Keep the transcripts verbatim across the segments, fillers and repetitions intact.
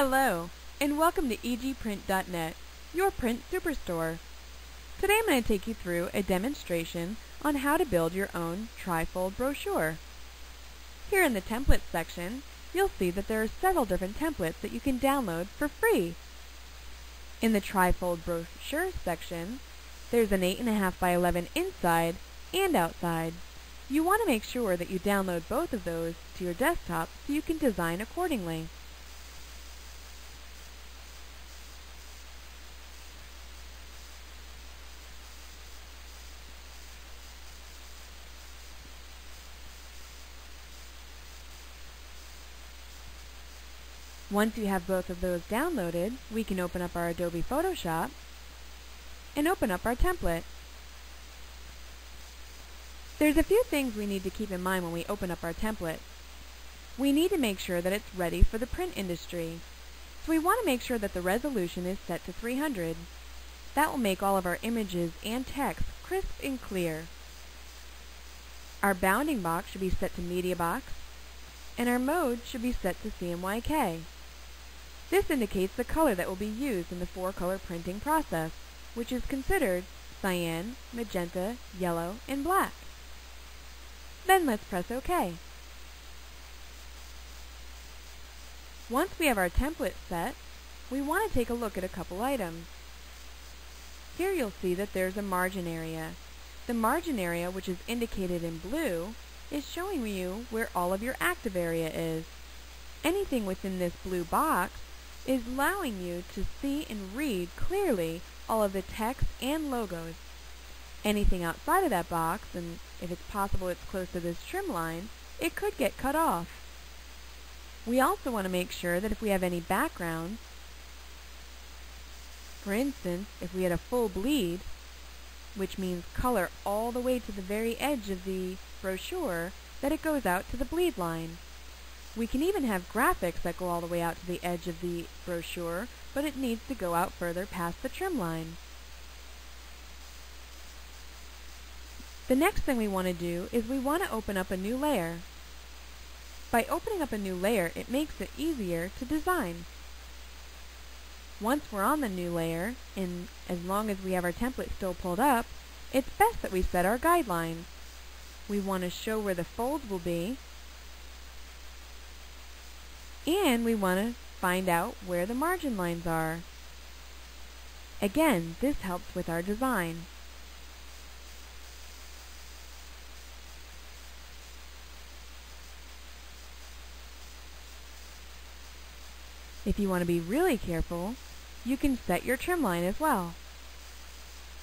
Hello, and welcome to e g print dot net, your print superstore. Today I'm going to take you through a demonstration on how to build your own trifold brochure. Here in the templates section, you'll see that there are several different templates that you can download for free. In the trifold brochure section, there's an eight and a half by eleven inside and outside. You want to make sure that you download both of those to your desktop so you can design accordingly. Once you have both of those downloaded, we can open up our Adobe Photoshop and open up our template. There's a few things we need to keep in mind when we open up our template. We need to make sure that it's ready for the print industry. So we want to make sure that the resolution is set to three hundred. That will make all of our images and text crisp and clear. Our bounding box should be set to MediaBox, and our mode should be set to C M Y K. This indicates the color that will be used in the four-color printing process, which is considered cyan, magenta, yellow, and black. Then let's press OK. Once we have our template set, we want to take a look at a couple items. Here you'll see that there's a margin area. The margin area, which is indicated in blue, is showing you where all of your active area is. Anything within this blue box is allowing you to see and read clearly all of the text and logos. Anything outside of that box, and if it's possible it's close to this trim line, it could get cut off. We also want to make sure that if we have any background, for instance, if we had a full bleed, which means color all the way to the very edge of the brochure, that it goes out to the bleed line. We can even have graphics that go all the way out to the edge of the brochure, but it needs to go out further past the trim line. The next thing we want to do is we want to open up a new layer. By opening up a new layer, it makes it easier to design. Once we're on the new layer, and as long as we have our template still pulled up, it's best that we set our guidelines. We want to show where the fold will be, and we want to find out where the margin lines are. Again, this helps with our design. If you want to be really careful, you can set your trim line as well.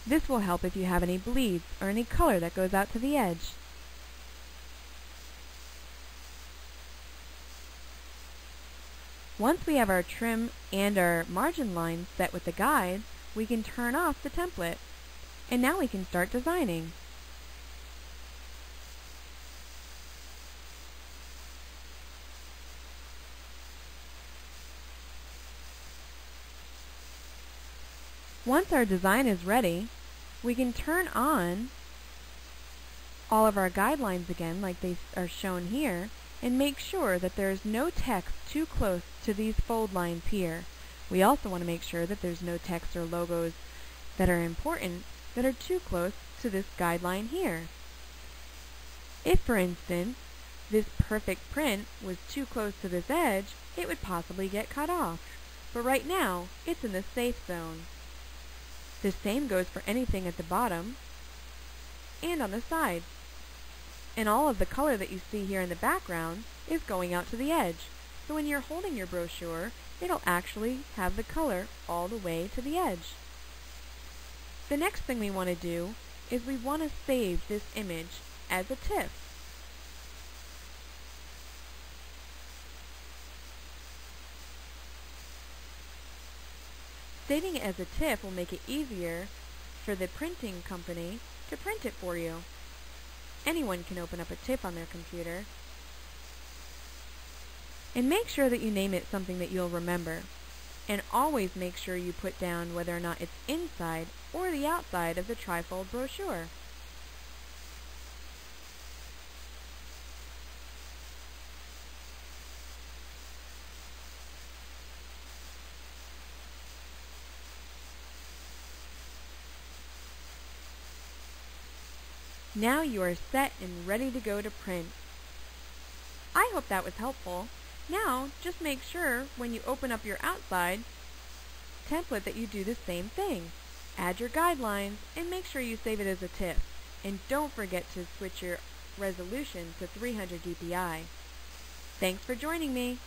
This will help if you have any bleeds or any color that goes out to the edge. Once we have our trim and our margin lines set with the guides, we can turn off the template. And now we can start designing. Once our design is ready, we can turn on all of our guidelines again, like they are shown here, and make sure that there is no text too close to these fold lines here. We also want to make sure that there's no text or logos that are important that are too close to this guideline here. If, for instance, this perfect print was too close to this edge, it would possibly get cut off. But right now, it's in the safe zone. The same goes for anything at the bottom and on the side. And all of the color that you see here in the background is going out to the edge. So when you're holding your brochure, it'll actually have the color all the way to the edge. The next thing we want to do is we want to save this image as a TIFF. Saving it as a TIFF will make it easier for the printing company to print it for you. Anyone can open up a TIFF on their computer. And make sure that you name it something that you'll remember. And always make sure you put down whether or not it's inside or the outside of the trifold brochure. Now you are set and ready to go to print. I hope that was helpful. Now, just make sure when you open up your outside template that you do the same thing. Add your guidelines and make sure you save it as a TIFF. And don't forget to switch your resolution to three hundred D P I. Thanks for joining me.